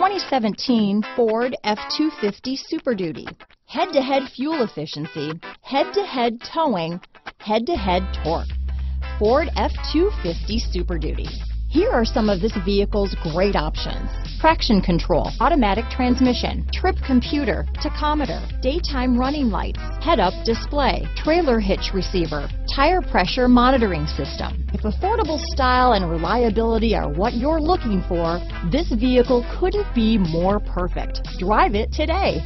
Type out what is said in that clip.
2017 Ford F-250 Super Duty. Head-to-head fuel efficiency, head-to-head towing, head-to-head torque. Ford F-250 Super Duty. Here are some of this vehicle's great options. Traction control, automatic transmission, trip computer, tachometer, daytime running lights, head-up display, trailer hitch receiver, tire pressure monitoring system. If affordable style and reliability are what you're looking for, this vehicle couldn't be more perfect. Drive it today.